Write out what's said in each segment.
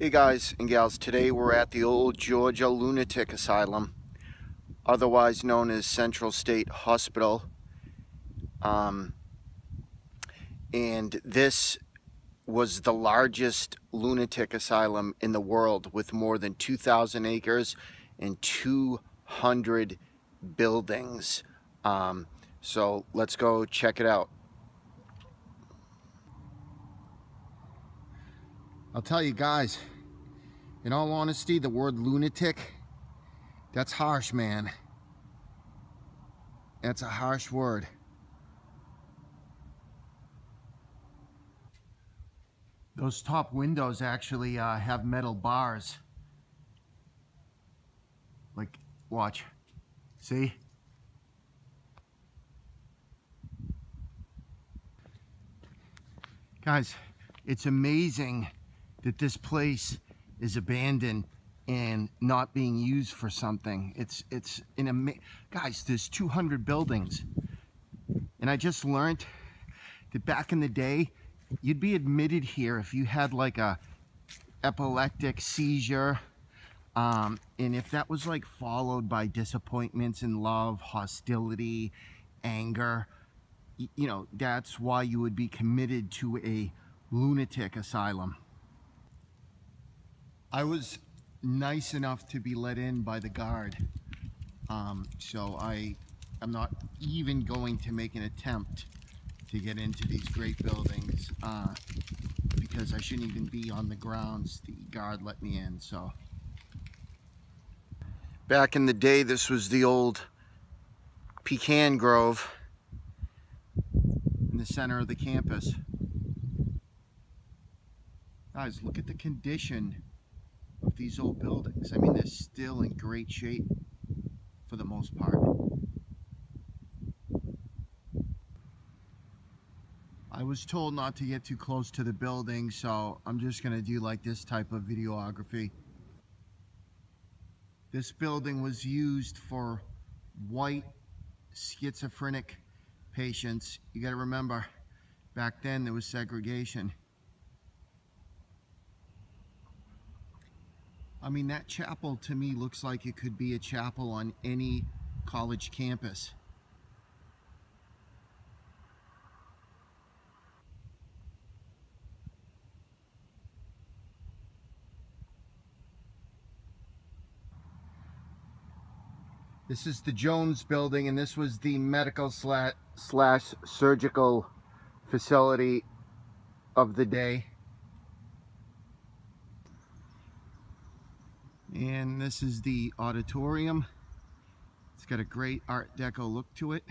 Hey guys and gals, today we're at the old Georgia Lunatic Asylum, otherwise known as Central State Hospital. And this was the largest lunatic asylum in the world, with more than 2,000 acres and 200 buildings. So let's go check it out. I'll tell you guys, in all honesty, the word lunatic, that's harsh, man. That's a harsh word. Those top windows actually have metal bars. Like, watch. See? Guys, it's amazing that this place is abandoned and not being used for something. It's an amazing, guys, there's 200 buildings. And I just learned that back in the day, you'd be admitted here if you had like a epileptic seizure. And if that was like followed by disappointments in love, hostility, anger, you know, that's why you would be committed to a lunatic asylum. I was nice enough to be let in by the guard, so I'm not even going to make an attempt to get into these great buildings because I shouldn't even be on the grounds. The guard let me in, so. Back in the day, this was the old pecan grove in the center of the campus. Guys, look at the condition of these old buildings. I mean, they're still in great shape for the most part. I was told not to get too close to the building, so I'm just gonna do like this type of videography. This building was used for white schizophrenic patients. You gotta remember, back then there was segregation. I mean, that chapel to me looks like it could be a chapel on any college campus. This is the Jones Building, and this was the medical slash surgical facility of the day. And this is the auditorium. It's got a great Art Deco look to it.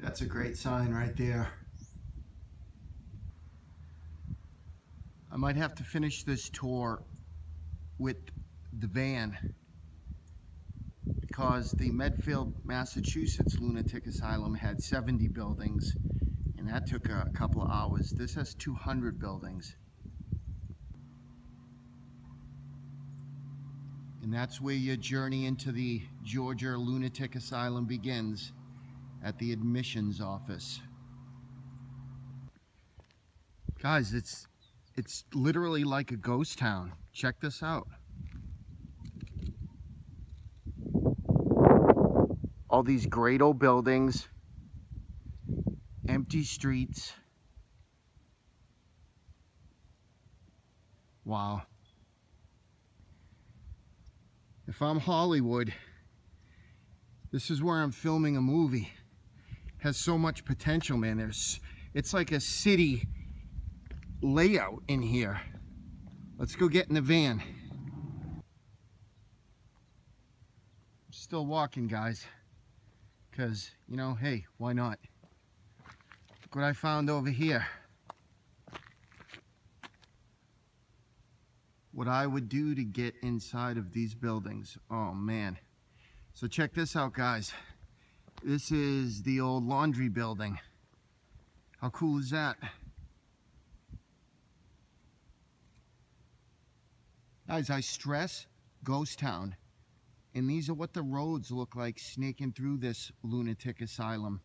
That's a great sign right there. I might have to finish this tour with the van, because the Medfield, Massachusetts Lunatic Asylum had 70 buildings. And that took a couple of hours. This has 200 buildings. And that's where your journey into the Georgia Lunatic Asylum begins, at the admissions office. Guys, it's literally like a ghost town. Check this out. All these great old buildings. Empty streets. Wow. If I'm Hollywood, this is where I'm filming a movie. It has so much potential, man. It's like a city layout in here. Let's go get in the van. I'm still walking, guys, because, you know, hey, why not? What I found over here. What I would do to get inside of these buildings. Oh man. So check this out, guys. This is the old laundry building. How cool is that? Guys, I stress ghost town. And these are what the roads look like snaking through this lunatic asylum.